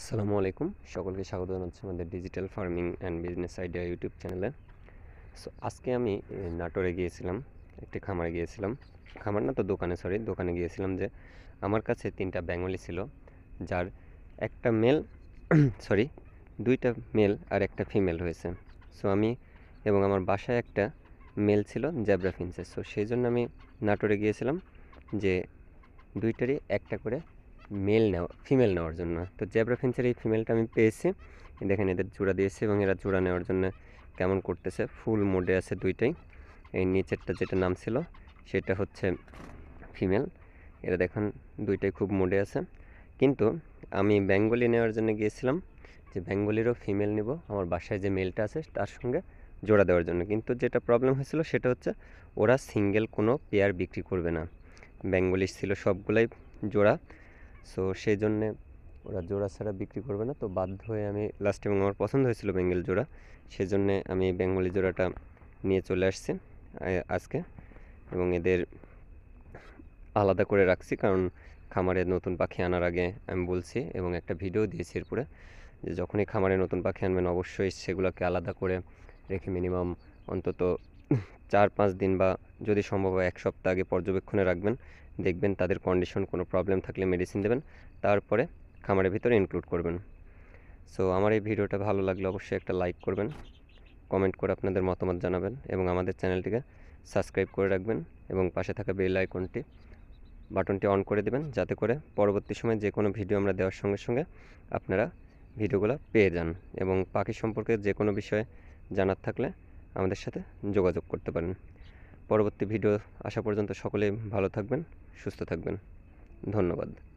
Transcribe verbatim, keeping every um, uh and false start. আসসালামু আলাইকুম সকলকে স্বাগত জানাচ্ছি আমাদের digital farming and business idea YouTube চ্যানেলে। সো আজকে আমি নাটোরে গিয়েছিলাম, একটি খামারে গিয়েছিলাম, খামার না তো দোকানে, সরি দোকানে গিয়েছিলাম। যে আমার কাছে তিনটা বেঙ্গলি ছিল, যার একটা মেল সরি দুইটা মেল আর একটা ফিমেল হয়েছে। সো আমি এবং আমার বাসায় একটা মেল ছিল জেব্রা ফিঞ্চের। সো সেই জন্য আমি নাটোরে গিয়েছিলাম যে দুইটারই একটা করে মেল নেওয়া, ফিমেল নেওয়ার জন্য। তো জেব্রা ফিঞ্চের এই ফিমেলটা আমি পেয়েছি, দেখেন এদের জোড়া দিয়েছে এবং এরা জোড়া নেওয়ার জন্য কেমন করতেছে, ফুল মোডে আছে দুইটাই। এই নিচেরটা যেটা নাম ছিল সেটা হচ্ছে ফিমেল, এরা দেখেন দুইটাই খুব মোডে আছে। কিন্তু আমি বেঙ্গলি নেওয়ার জন্য গিয়েছিলাম যে বেঙ্গলিরও ফিমেল নেব আমার বাসায় যে মেলটা আছে তার সঙ্গে জোড়া দেওয়ার জন্য। কিন্তু যেটা প্রবলেম হয়েছিল সেটা হচ্ছে ওরা সিঙ্গেল কোনো পেয়ার বিক্রি করবে না, বেঙ্গলি ছিল সবগুলাই জোড়া। সো সেই জন্যে ওরা জোড়া ছাড়া বিক্রি করবে না, তো বাধ্য হয়ে আমি লাস্ট এবং আমার পছন্দ হয়েছিল বেঙ্গল জোড়া, সেজন্যে আমি বেঙ্গলি জোড়াটা নিয়ে চলে আসছি আজকে। এবং এদের আলাদা করে রাখছি কারণ খামারে নতুন পাখি আনার আগে আমি বলছি এবং একটা ভিডিও দিয়েছি এরপরে যে যখনই খামারে নতুন পাখি আনবেন অবশ্যই সেগুলোকে আলাদা করে রেখে মিনিমাম অন্তত চার পাঁচ দিন বা যদি সম্ভব হয় এক সপ্তাহ আগে পর্যবেক্ষণে রাখবেন, দেখবেন তাদের কন্ডিশন, কোনো প্রবলেম থাকলে মেডিসিন দেবেন, তারপরে খামারের ভিতরে ইনক্লুড করবেন। সো আমার এই ভিডিওটা ভালো লাগলে অবশ্যই একটা লাইক করবেন, কমেন্ট করে আপনাদের মতামত জানাবেন এবং আমাদের চ্যানেলটিকে সাবস্ক্রাইব করে রাখবেন এবং পাশে থাকা বেল আইকনটি বাটনটি অন করে দেবেন যাতে করে পরবর্তী সময় যে কোনো ভিডিও আমরা দেওয়ার সঙ্গে সঙ্গে আপনারা ভিডিওগুলো পেয়ে যান। এবং পাখি সম্পর্কে যে কোনো বিষয়ে জানার থাকলে আমাদের সাথে যোগাযোগ করতে পারেন। পরবর্তী ভিডিও আসা পর্যন্ত সকলেই ভালো থাকবেন, সুস্থ থাকবেন, ধন্যবাদ।